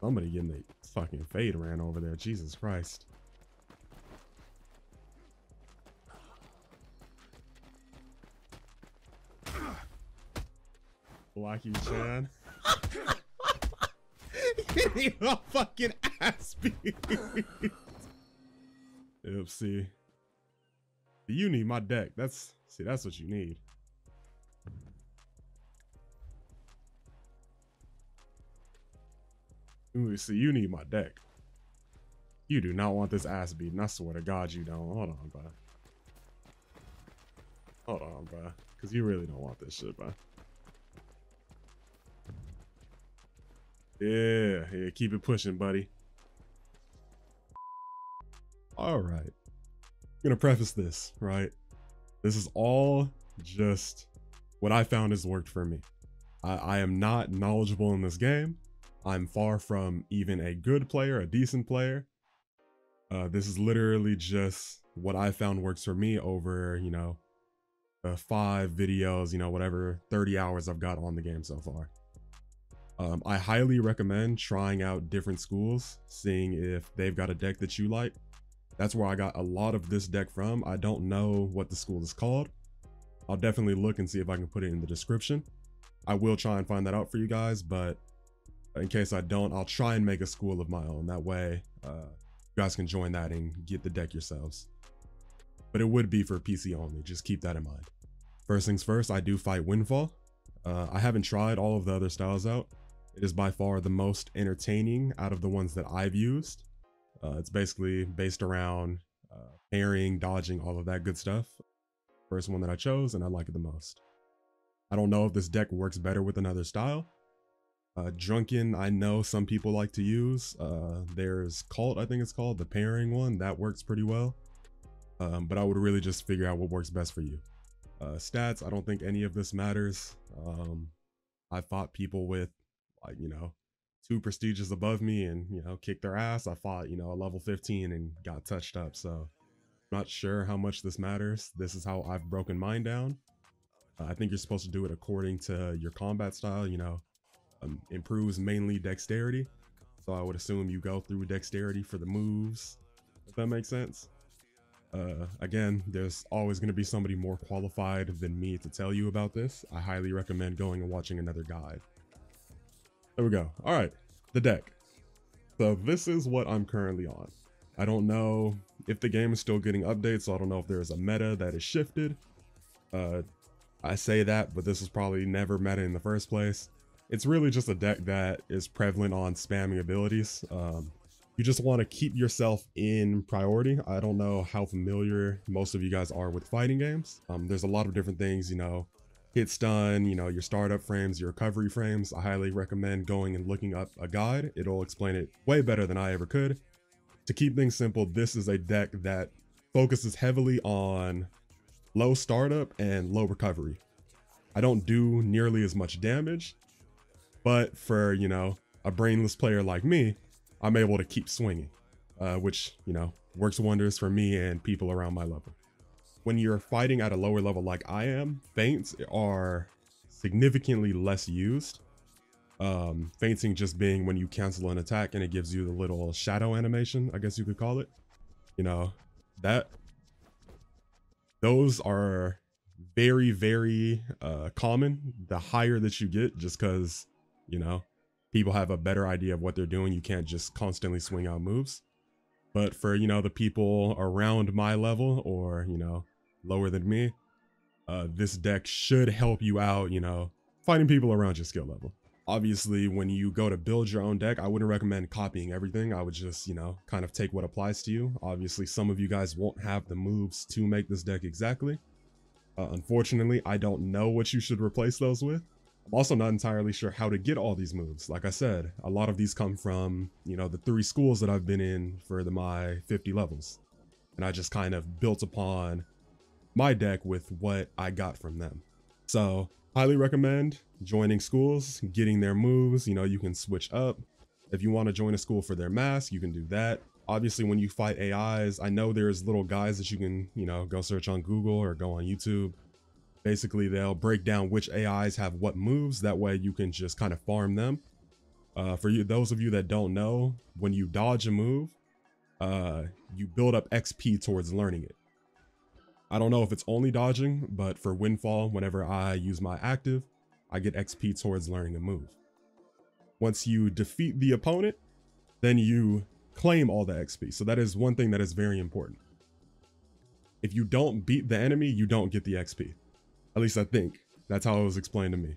Somebody getting the fucking fade ran over there. Jesus Christ. Blocky Chan. He got fucking ass beat. Oopsie. You need my deck. That's, see, that's what you need. Ooh, see, you need my deck. You do not want this ass beating. I swear to God, you don't. Hold on, bro. Hold on, bro. Because you really don't want this shit, bro. Yeah, yeah, keep it pushing, buddy. All right. I'm going to preface this, right? This is all just what I found has worked for me. I am not knowledgeable in this game. I'm far from even a good player, a decent player. This is literally just what I found works for me over, you know, 5 videos, you know, whatever, 30 hours I've got on the game so far. I highly recommend trying out different schools, seeing if they've got a deck that you like. That's where I got a lot of this deck from. I don't know what the school is called. I'll definitely look and see if I can put it in the description. I will try and find that out for you guys, but in case I don't, I'll try and make a school of my own. That way you guys can join that and get the deck yourselves. But it would be for PC only, just keep that in mind. First things first, I do fight Windfall. I haven't tried all of the other styles out. It is by far the most entertaining out of the ones that I've used. It's basically based around parrying, dodging, all of that good stuff. First one that I chose, and I like it the most. I don't know if this deck works better with another style. Drunken, I know some people like to use. There's Cult, I think it's called, the parrying one. That works pretty well. But I would really just figure out what works best for you. Stats, I don't think any of this matters. I fought people with, like, you know, 2 prestiges above me and, you know, kicked their ass. I fought, you know, a level 15 and got touched up. So I'm not sure how much this matters. This is how I've broken mine down. I think you're supposed to do it according to your combat style, you know. Improves mainly dexterity, so I would assume you go through dexterity for the moves, if that makes sense. Again, there's always going to be somebody more qualified than me to tell you about this. I highly recommend going and watching another guide. There we go. All right, the deck. So this is what I'm currently on. I don't know if the game is still getting updates, so I don't know if there is a meta that is shifted. I say that, but this was probably never meta in the first place. It's really just a deck that is prevalent on spamming abilities. You just want to keep yourself in priority. I don't know how familiar most of you guys are with fighting games. There's a lot of different things, you know, hit stun, you know, your startup frames, your recovery frames. I highly recommend going and looking up a guide. It'll explain it way better than I ever could. To keep things simple, this is a deck that focuses heavily on low startup and low recovery. I don't do nearly as much damage, but for, you know, a brainless player like me, I'm able to keep swinging, which, you know, works wonders for me and people around my level. When you're fighting at a lower level like I am, feints are significantly less used. Feinting just being when you cancel an attack and it gives you the little shadow animation, I guess you could call it. You know, those are very, very common the higher that you get, just because, you know, people have a better idea of what they're doing. You can't just constantly swing out moves. But for, you know, the people around my level or, you know, lower than me, this deck should help you out, you know, finding people around your skill level. Obviously, when you go to build your own deck, I wouldn't recommend copying everything. I would just, you know, kind of take what applies to you. Obviously, some of you guys won't have the moves to make this deck exactly. Unfortunately, I don't know what you should replace those with. I'm also not entirely sure how to get all these moves. Like I said, a lot of these come from, you know, the 3 schools that I've been in for my 50 levels. And I just kind of built upon my deck with what I got from them. So, highly recommend joining schools, getting their moves. You know, you can switch up. If you want to join a school for their mask, you can do that. Obviously, when you fight AIs, I know there's little guides that you can, you know, go search on Google or go on YouTube. Basically, they'll break down which AIs have what moves. That way you can just kind of farm them. For you, those of you that don't know, when you dodge a move, you build up XP towards learning it. I don't know if it's only dodging, but for Windfall, whenever I use my active, I get XP towards learning a move. Once you defeat the opponent, then you claim all the XP. So that is one thing that is very important. If you don't beat the enemy, you don't get the XP. At least I think. That's how it was explained to me.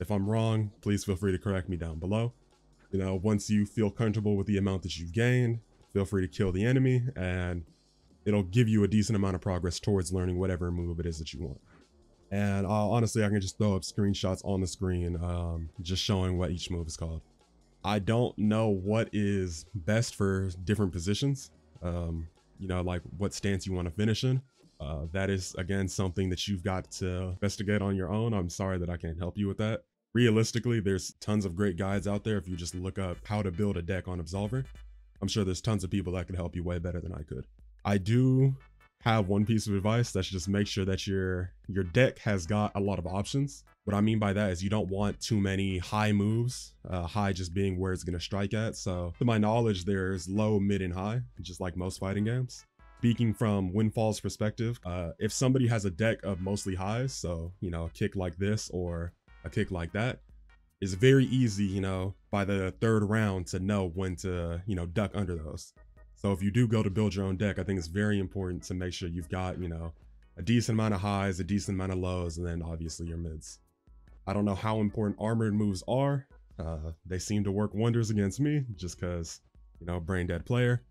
If I'm wrong, please feel free to correct me down below. You know, once you feel comfortable with the amount that you've gained, feel free to kill the enemy, and it'll give you a decent amount of progress towards learning whatever move it is that you want. And honestly, I can just throw up screenshots on the screen, just showing what each move is called. I don't know what is best for different positions. You know, like what stance you want to finish in. That is, again, something that you've got to investigate on your own. I'm sorry that I can't help you with that. Realistically, there's tons of great guides out there if you just look up how to build a deck on Absolver. I'm sure there's tons of people that could help you way better than I could. I do have one piece of advice, that's just make sure that your deck has got a lot of options. What I mean by that is you don't want too many high moves, high just being where it's going to strike at. So to my knowledge, there's low, mid, and high, just like most fighting games. Speaking from Windfall's perspective, if somebody has a deck of mostly highs, so, you know, a kick like this or a kick like that, it's very easy, you know, by the third round to know when to, you know, duck under those. So if you do go to build your own deck, I think it's very important to make sure you've got, you know, a decent amount of highs, a decent amount of lows, and then obviously your mids. I don't know how important armored moves are. They seem to work wonders against me just because, you know, brain dead player.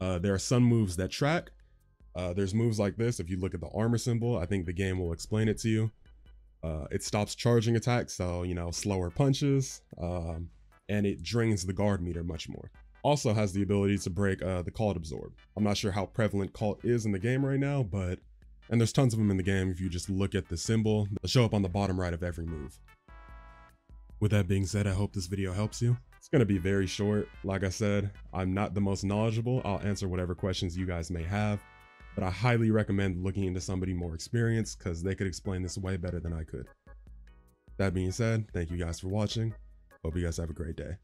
There are some moves that track. There's moves like this. If you look at the armor symbol, I think the game will explain it to you. It stops charging attacks, so, you know, slower punches, and it drains the guard meter much more. Also has the ability to break the Cult Absorb. I'm not sure how prevalent Cult is in the game right now, but, and there's tons of them in the game if you just look at the symbol. They'll show up on the bottom right of every move. With that being said, I hope this video helps you. It's going to be very short. Like I said, I'm not the most knowledgeable. I'll answer whatever questions you guys may have, but I highly recommend looking into somebody more experienced because they could explain this way better than I could. That being said, thank you guys for watching. Hope you guys have a great day.